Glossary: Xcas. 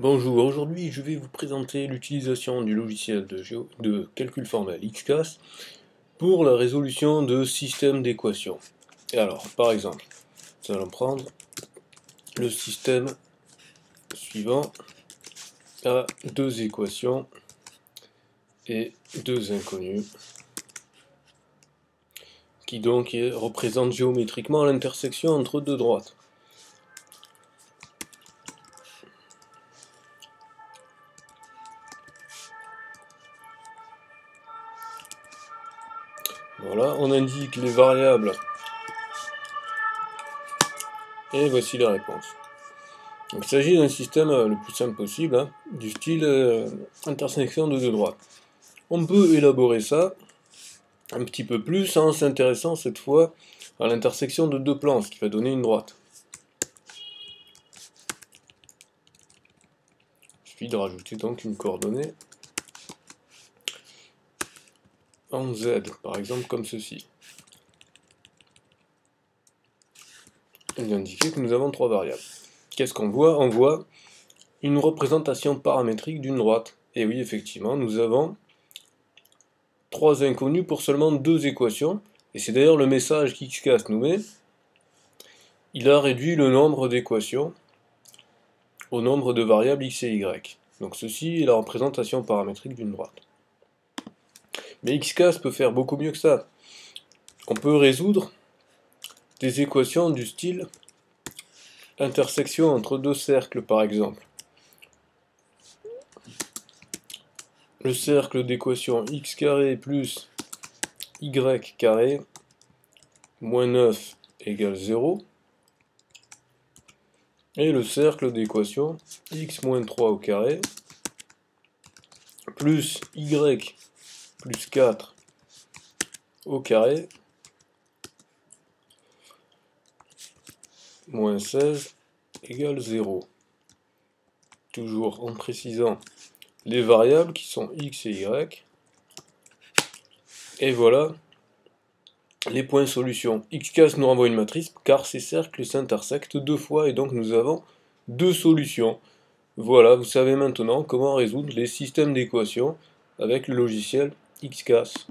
Bonjour, aujourd'hui je vais vous présenter l'utilisation du logiciel de calcul formel Xcas pour la résolution de systèmes d'équations. Alors, par exemple, nous allons prendre le système suivant à deux équations et deux inconnues, qui donc représente géométriquement l'intersection entre deux droites. Voilà, on indique les variables et voici la réponse. Donc, il s'agit d'un système le plus simple possible, hein, du style intersection de deux droites. On peut élaborer ça un petit peu plus en s'intéressant cette fois à l'intersection de deux plans, ce qui va donner une droite. Il suffit de rajouter donc une coordonnée en Z, par exemple comme ceci, et d'indiquer que nous avons trois variables. Qu'est-ce qu'on voit? On voit une représentation paramétrique d'une droite. Et oui, effectivement, nous avons trois inconnus pour seulement deux équations, et c'est d'ailleurs le message qu'Xcas nous met. Il a réduit le nombre d'équations au nombre de variables x et y. Donc ceci est la représentation paramétrique d'une droite. Mais Xcas peut faire beaucoup mieux que ça. On peut résoudre des équations du style intersection entre deux cercles, par exemple. Le cercle d'équation x carré plus y carré moins 9 égale 0. Et le cercle d'équation x moins 3 au carré plus y plus 4 au carré, moins 16 égale 0. Toujours en précisant les variables qui sont x et y. Et voilà les points solutions. Xcas nous renvoie une matrice car ces cercles s'intersectent deux fois et donc nous avons deux solutions. Voilà, vous savez maintenant comment résoudre les systèmes d'équations avec le logiciel Xcas.